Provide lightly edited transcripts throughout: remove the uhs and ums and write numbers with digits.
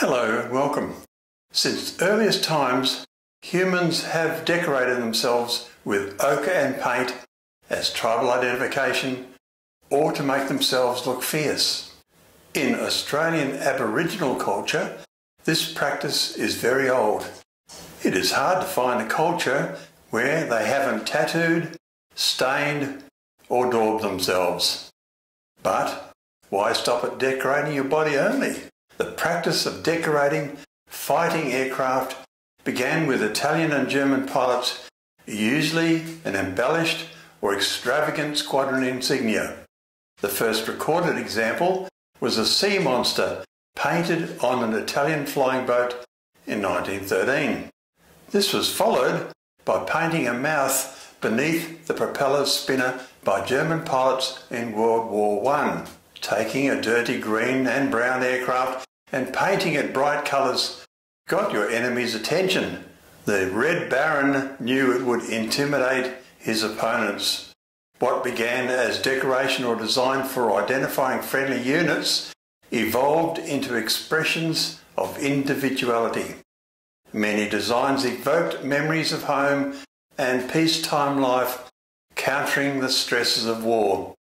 Hello and welcome. Since earliest times, humans have decorated themselves with ochre and paint as tribal identification or to make themselves look fierce. In Australian Aboriginal culture, this practice is very old. It is hard to find a culture where they haven't tattooed, stained or daubed themselves. But why stop at decorating your body only? The practice of decorating fighting aircraft began with Italian and German pilots, usually an embellished or extravagant squadron insignia. The first recorded example was a sea monster painted on an Italian flying boat in 1913. This was followed by painting a mouth beneath the propeller spinner by German pilots in World War I, taking a dirty green and brown aircraft and painting it bright colours got your enemy's attention. The Red Baron knew it would intimidate his opponents. What began as decoration or design for identifying friendly units evolved into expressions of individuality. Many designs evoked memories of home and peacetime life, countering the stresses of war.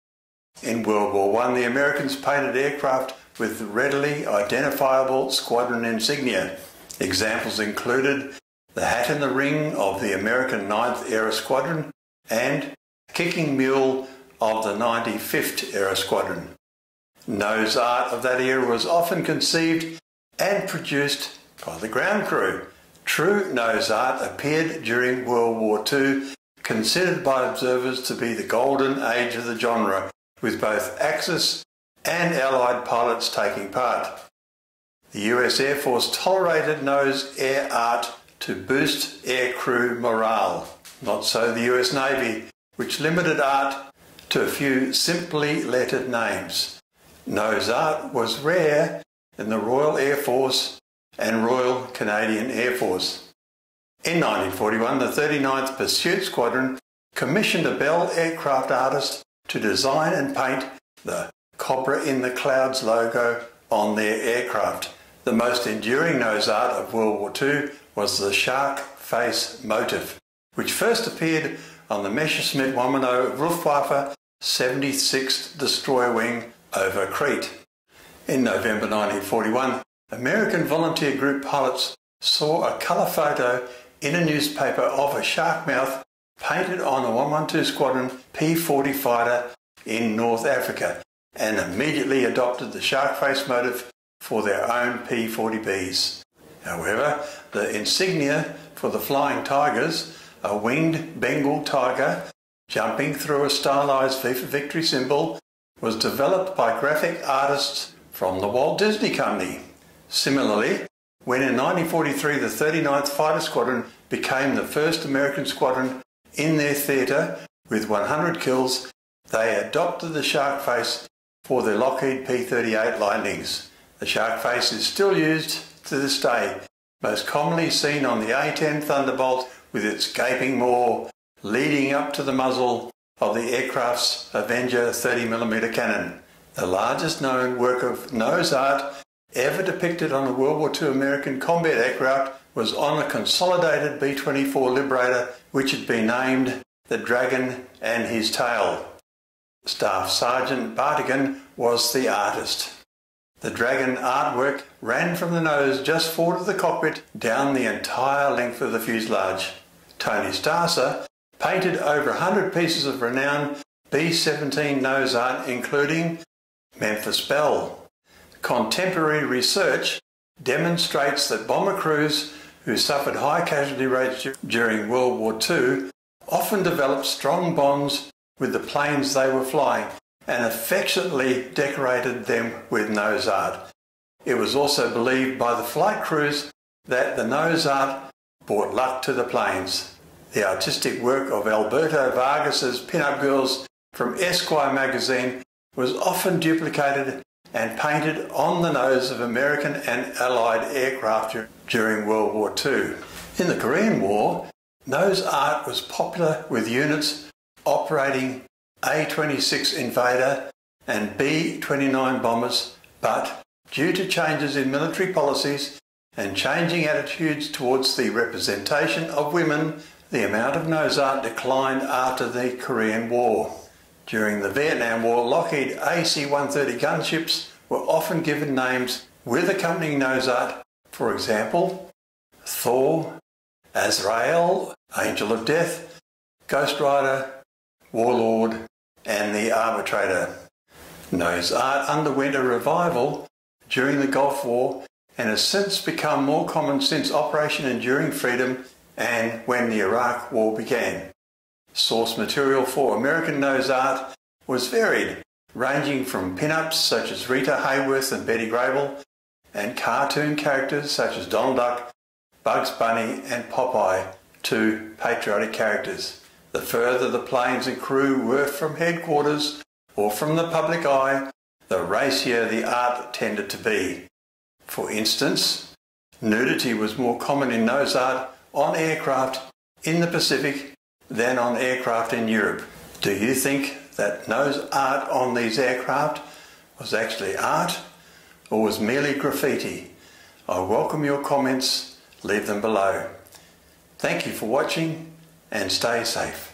In World War I, the Americans painted aircraft with readily identifiable squadron insignia. Examples included the Hat in the Ring of the American 9th Aero Squadron and Kicking Mule of the 95th Aero Squadron. Nose art of that era was often conceived and produced by the ground crew. True nose art appeared during World War II, considered by observers to be the golden age of the genre, with both Axis and Allied pilots taking part. The US Air Force tolerated nose air art to boost air crew morale. Not so the US Navy, which limited art to a few simply lettered names. Nose art was rare in the Royal Air Force and Royal Canadian Air Force. In 1941, the 39th Pursuit Squadron commissioned a Bell aircraft artist to design and paint the Cobra in the Clouds logo on their aircraft. The most enduring nose art of World War II was the shark face motif, which first appeared on the Messerschmitt Wamano Luftwaffe 76th destroyer wing over Crete. In November 1941, American volunteer group pilots saw a colour photo in a newspaper of a shark mouth painted on the 112 Squadron P-40 fighter in North Africa, and immediately adopted the shark face motif for their own P-40Bs. However, the insignia for the Flying Tigers, a winged Bengal tiger jumping through a stylized V for Victory symbol, was developed by graphic artists from the Walt Disney Company. Similarly, when in 1943 the 39th Fighter Squadron became the first American squadron in their theatre with 100 kills, they adopted the shark face for their Lockheed P-38 Lightnings. The shark face is still used to this day, most commonly seen on the A-10 Thunderbolt with its gaping maw leading up to the muzzle of the aircraft's Avenger 30mm cannon. The largest known work of nose art ever depicted on a World War II American combat aircraft was on a Consolidated B-24 Liberator, which had been named The Dragon and His Tail. Staff Sergeant Bartigan was the artist. The Dragon artwork ran from the nose just forward of the cockpit down the entire length of the fuselage. Tony Starcer painted over 100 pieces of renowned B-17 nose art, including Memphis Belle. Contemporary research demonstrates that bomber crews who suffered high casualty rates during World War II often developed strong bonds with the planes they were flying and affectionately decorated them with nose art. It was also believed by the flight crews that the nose art brought luck to the planes. The artistic work of Alberto Vargas's pin-up girls from Esquire magazine was often duplicated and painted on the nose of American and Allied aircraft during World War II. In the Korean War, nose art was popular with units operating A-26 Invader and B-29 bombers, but due to changes in military policies and changing attitudes towards the representation of women, the amount of nose art declined after the Korean War. During the Vietnam War, Lockheed AC-130 gunships were often given names with accompanying nose art, for example, Thor, Azrael, Angel of Death, Ghost Rider, Warlord, and the Arbitrator. Nose art underwent a revival during the Gulf War and has since become more common since Operation Enduring Freedom and when the Iraq War began. Source material for American nose art was varied, ranging from pin-ups such as Rita Hayworth and Betty Grable, and cartoon characters such as Donald Duck, Bugs Bunny and Popeye, to patriotic characters. The further the planes and crew were from headquarters or from the public eye, the racier the art tended to be. For instance, nudity was more common in nose art on aircraft in the Pacific than on aircraft in Europe. Do you think that nose art on these aircraft was actually art or was merely graffiti? I welcome your comments, leave them below. Thank you for watching and stay safe.